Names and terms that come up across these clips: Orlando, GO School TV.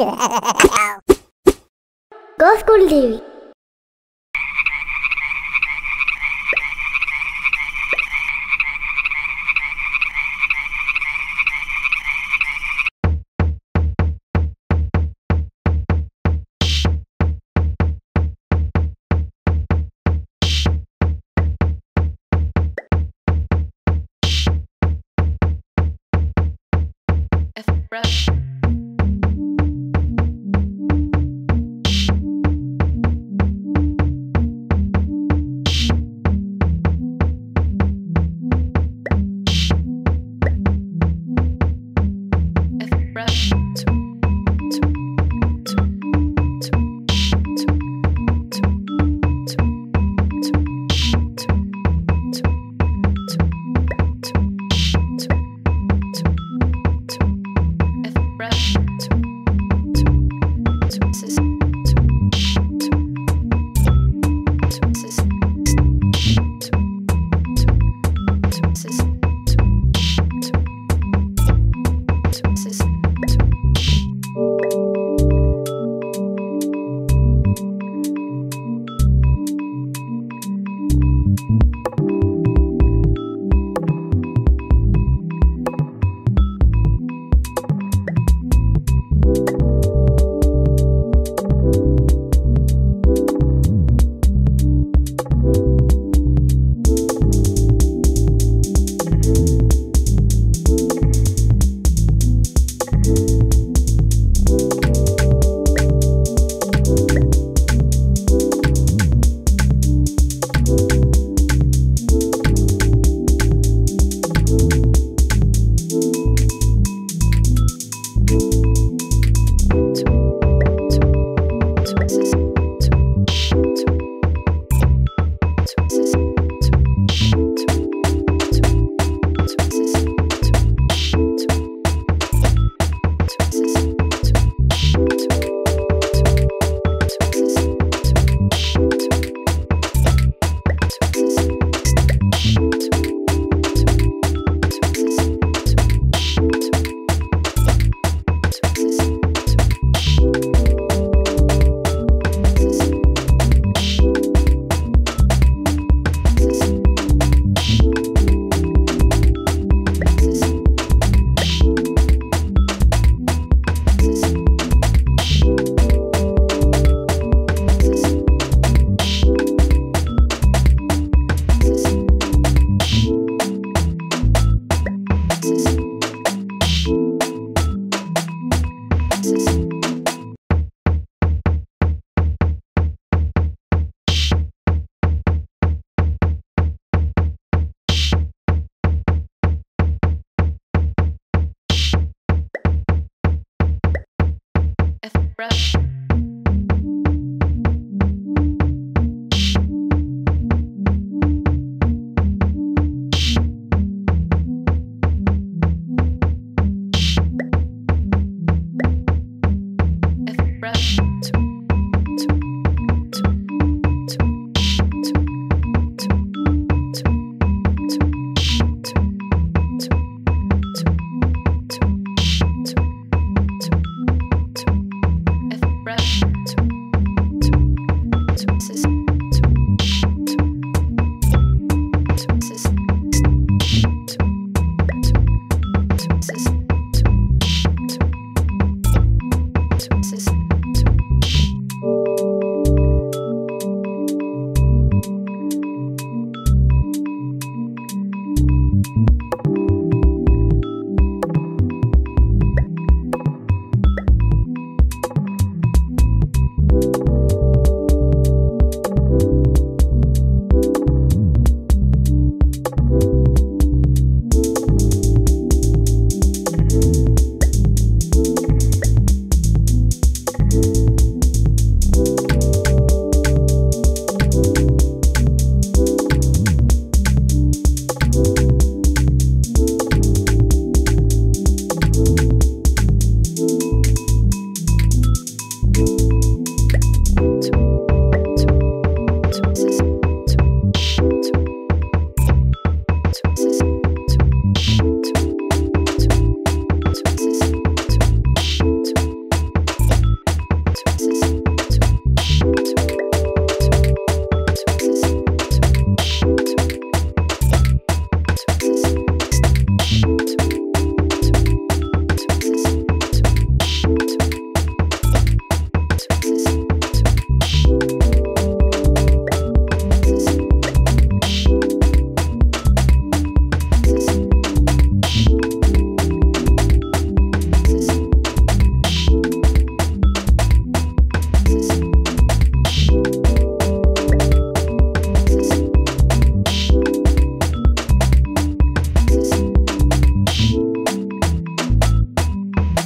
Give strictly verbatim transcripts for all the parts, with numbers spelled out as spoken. Go School T V. Brush. Brush.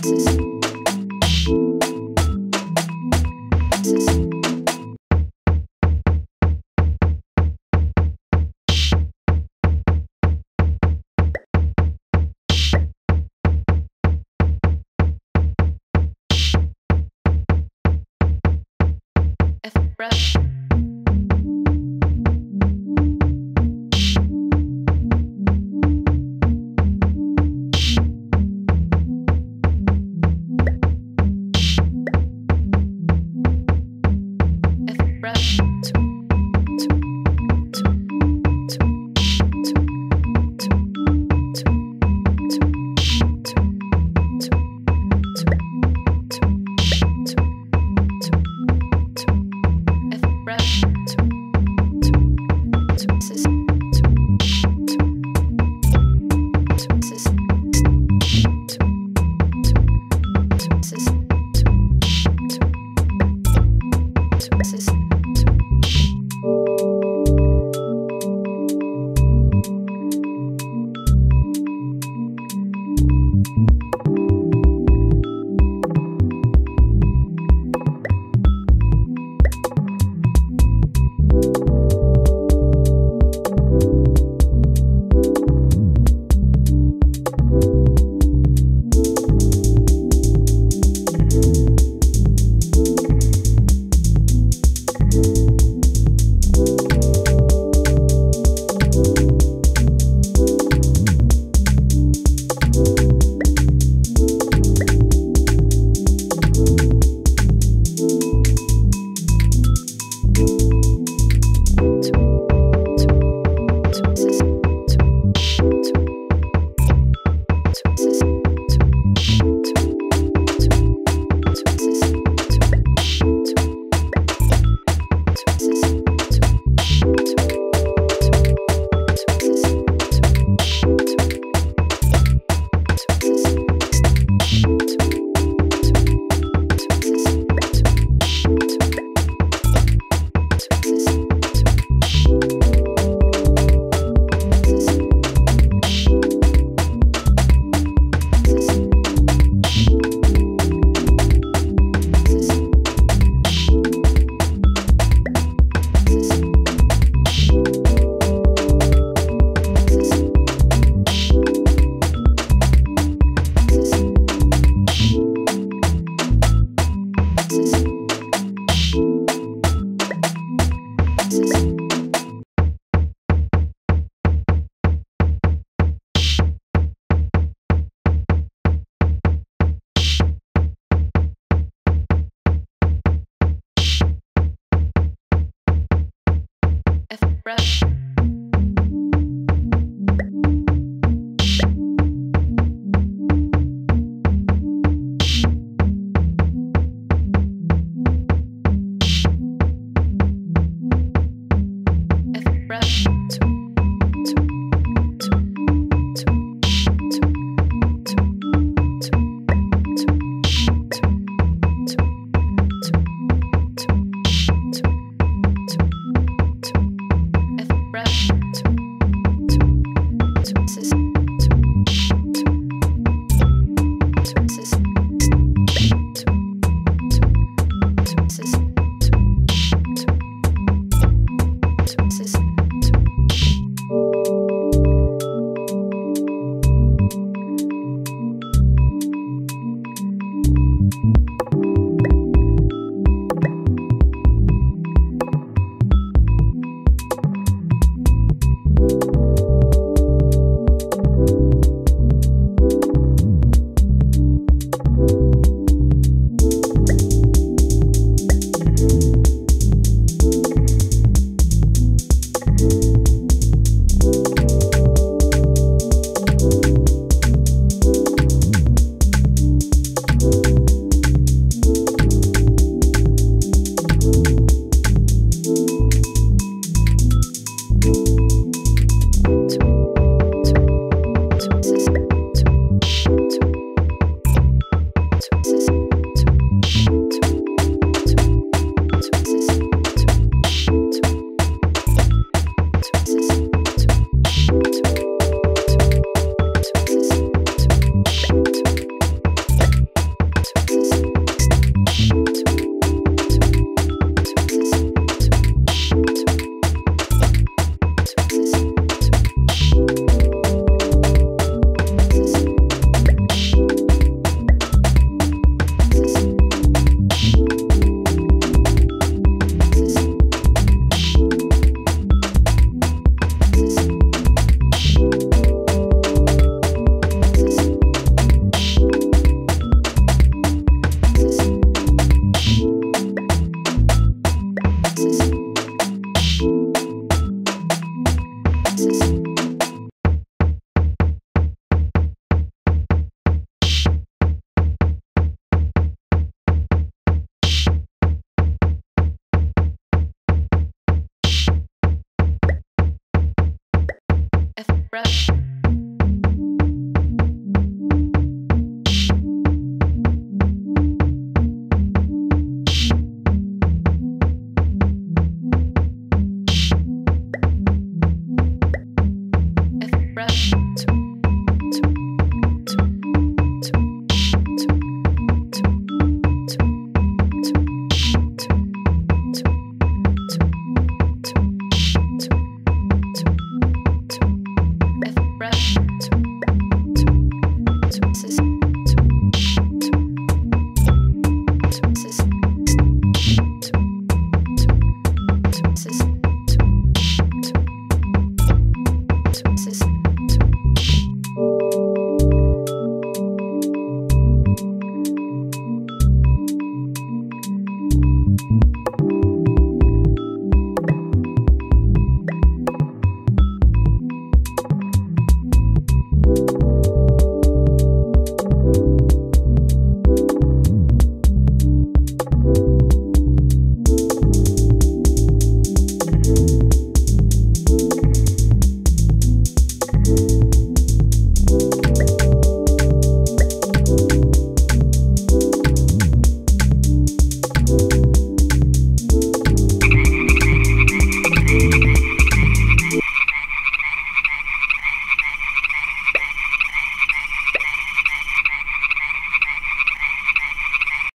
F brush.